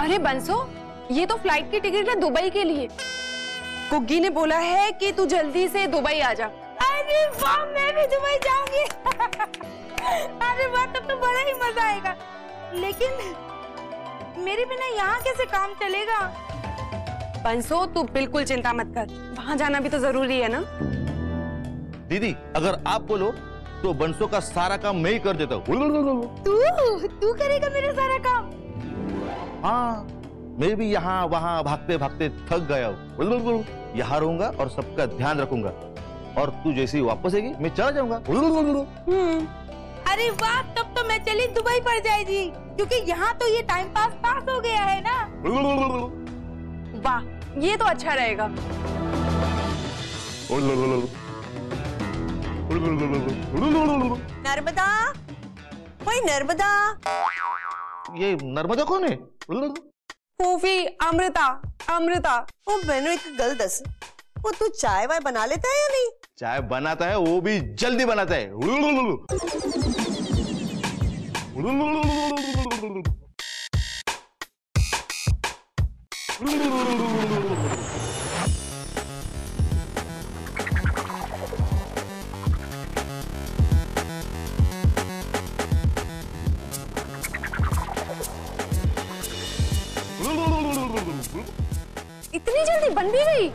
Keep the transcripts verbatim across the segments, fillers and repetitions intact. अरे बंसो, ये तो फ्लाइट की टिकट है दुबई के लिए। कुग्गी ने बोला है कि तू जल्दी से दुबई आ जा। अरे वाह, मैं भी दुबई जाऊंगी। अरे वाह, तब तो बड़ा ही मजा आएगा। लेकिन मेरे बिना यहाँ कैसे काम चलेगा? बंसो, तू बिल्कुल चिंता मत कर, वहाँ जाना भी तो जरूरी है ना। दीदी, अगर आप बोलो तो बंसो का सारा काम मैं ही कर देता हूँ। तू तू करेगा मेरा सारा काम? हाँ, मैं भी यहाँ वहाँ भागते भागते थक गया हूँ। यहाँ रहूंगा और सबका ध्यान रखूंगा, और तू जैसे ही वापस आएगी मैं चला जाऊंगा। अरे वाह, तब तो मैं चली दुबई पर जाएगी, क्योंकि यहाँ तो ये टाइम पास पास हो गया है ना। वाह, ये तो अच्छा रहेगा। नर्मदा, वही नर्मदा। ये नर्मदा कौन है? फूफी, अमृता अमृता। ओ बहनों, एक गल दस, वो तू चाय वाय बना लेता है या नहीं? चाय बनाता है, वो भी जल्दी बनाता है। इतनी जल्दी बन भी गई?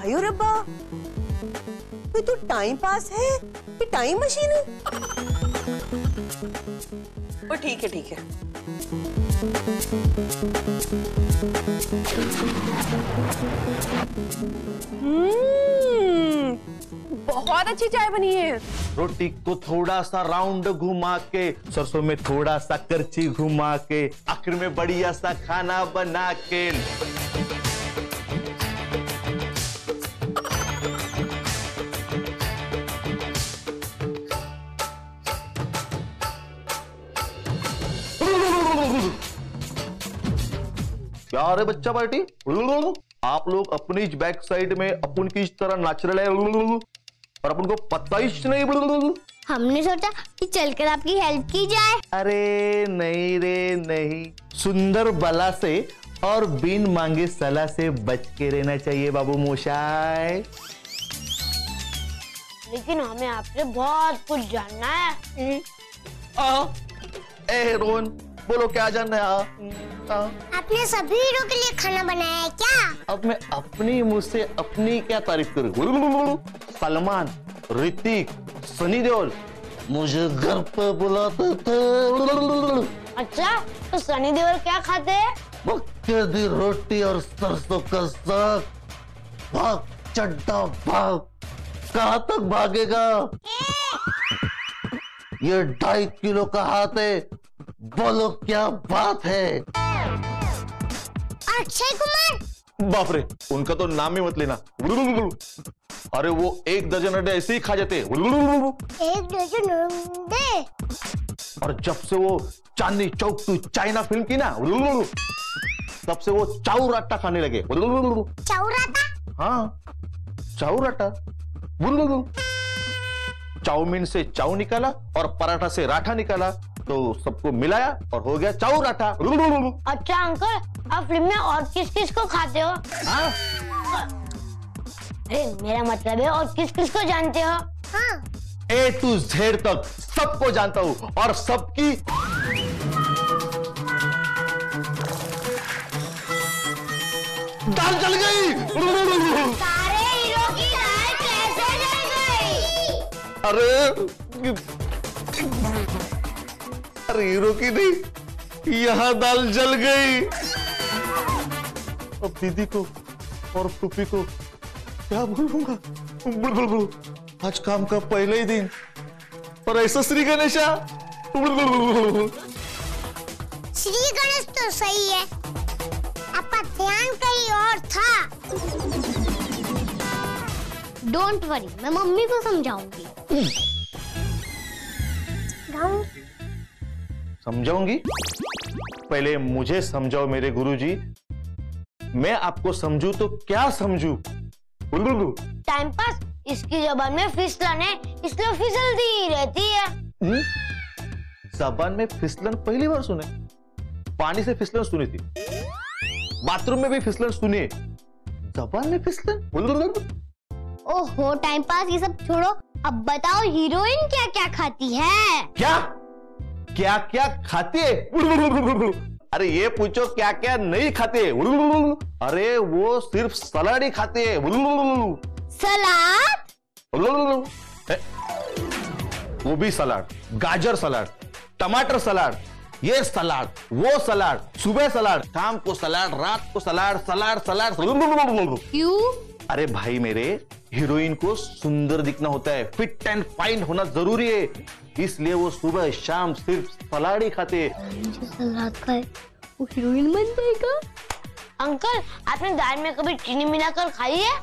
आयो रब्बा, ये तो टाइम पास है, ये टाइम मशीन है। वो ठीक है, ठीक है। हम्म, बहुत अच्छी चाय बनी है। रोटी को थोड़ा सा राउंड घुमा के, सरसों में थोड़ा सा करछी घुमा के, आखिर में बढ़िया सा खाना बना के। अरे बच्चा पार्टी, आप लोग अपनी बैक साइड में अपन की इस तरह नाच रहे हैं और अपन को पता ही नहीं। हमने सोचा कि चलकर आपकी हेल्प की जाए। अरे नहीं रे नहीं, सुंदर बला से और बिन मांगे सलाह से बच के रहना चाहिए बाबू मोशाय। लेकिन हमें आपसे बहुत कुछ जानना है। आ, ए रोन, बोलो क्या जानना है? आपने सभी हीरो के लिए खाना बनाया है क्या? अब मैं अपनी मुँह से अपनी क्या तारीफ करूं? सलमान, ऋतिक, सनी देओल मुझे घर पे बुलाते थे। अच्छा, तो सनी देओल क्या खाते हैं? मक्के दी रोटी और सरसों का साग। भाग चड्डा भाग, कहाँ तक भागेगा? ये ढाई किलो का हाथ है, बोलो क्या बात है। अक्षय कुमार, बाप रे, उनका तो नाम ही मत लेना। अरे वो एक दर्जन अंडे ऐसे ही खा जाते। एक दर्जन अंडे? और जब से वो Chandni Chowk to China film की ना, तब से वो चाउराटा खाने लगे। चाउराटा? हाँ, चाउराटा। चाउमीन से चाउ निकाला और पराठा से राठा निकाला, तो सबको मिलाया और हो गया चाउराठा। अच्छा अंकल, आप फिल्म में और किस किस को खाते हो? हाँ? अरे मेरा मतलब है, और किस किस को जानते हो? हाँ? ए टू जेड तक सबको जानता हूँ, और सबकी दाल जल गई। सारे हीरो की दाल कैसे जल गई? अरे हीरो की नहीं, यहाँ दाल जल गई। अब दीदी को और टूपी को क्या बोलूंगा? आज काम का पहला ही दिन और ऐसा। श्री गणेशा, श्री गणेश तो सही है, आपका ध्यान कहीं और था। डोंट वरी, मैं मम्मी को समझाऊंगी। समझाऊंगी? पहले मुझे समझाओ मेरे गुरुजी, मैं आपको समझू तो क्या समझू? टाइम पास, इसकी जबान में फिसलन है, इसलिए फिसलती ही रहती है। जबान में फिसलन पहली बार सुने। पानी से फिसलन सुनी थी, बाथरूम में भी फिसलन सुनी, जबान में फिसलन। ओहो टाइम पास, ये सब छोड़ो, अब बताओ हीरोइन क्या क्या खाती है? क्या क्या क्या खाती है? अरे ये पूछो क्या क्या नहीं खाते। अरे वो सिर्फ सलाद ही खाते हैं। सलाद? वो भी सलाद, गाजर सलाद, टमाटर सलाद, ये सलाद, वो सलाद, सुबह सलाद, शाम को सलाद, रात को सलाद, सलाद सलाद। क्यों? अरे भाई मेरे, हीरोइन को सुंदर दिखना होता है, फिट एंड फाइन होना जरूरी है, इसलिए वो सुबह शाम सिर्फ सलाद ही खाते हैं। जो सलाद खाए वो हीरोइन बन जाएगा। अंकल, आपने दाल में कभी चीनी मिलाकर खाई है?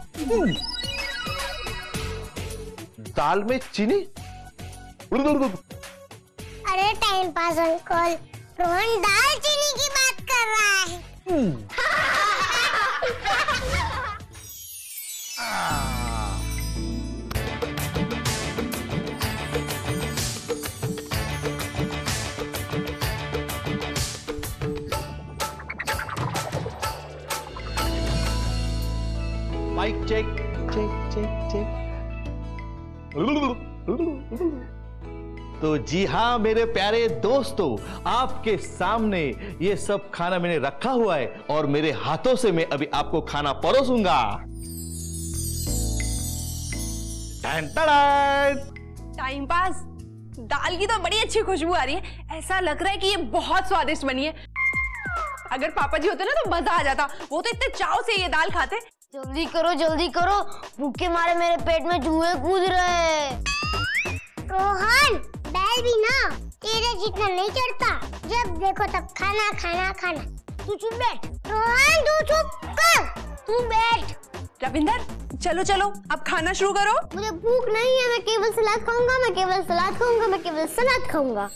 दाल में चीनी? अरे टाइम पास अंकल, रोहन दाल चीनी की बात कर रहा है। Mic check check check check. तो जी हाँ मेरे प्यारे दोस्तों, आपके सामने ये सब खाना मैंने रखा हुआ है और मेरे हाथों से मैं अभी आपको खाना परोसूंगा। टाइम पास, दाल की तो बड़ी अच्छी खुशबू आ रही है, ऐसा लग रहा है कि ये बहुत स्वादिष्ट बनी है। अगर पापा जी होते ना तो मजा आ जाता, वो तो इतने चाव से ये दाल खाते। जल्दी करो जल्दी करो, भूखे मारे मेरे पेट में जुए कूद रहे। रोहन बैल भी ना तेरे जितना नहीं चढ़ता, जब देखो तब खाना खाना खाना। तू चुप बैठ रोहन, तू चुप कर, तू बैठ। रविंदर चलो चलो अब खाना शुरू करो। मुझे भूख नहीं है, मैं केवल सलाद खाऊंगा, मैं केवल सलाद खाऊंगा, मैं केवल सलाद खाऊंगा।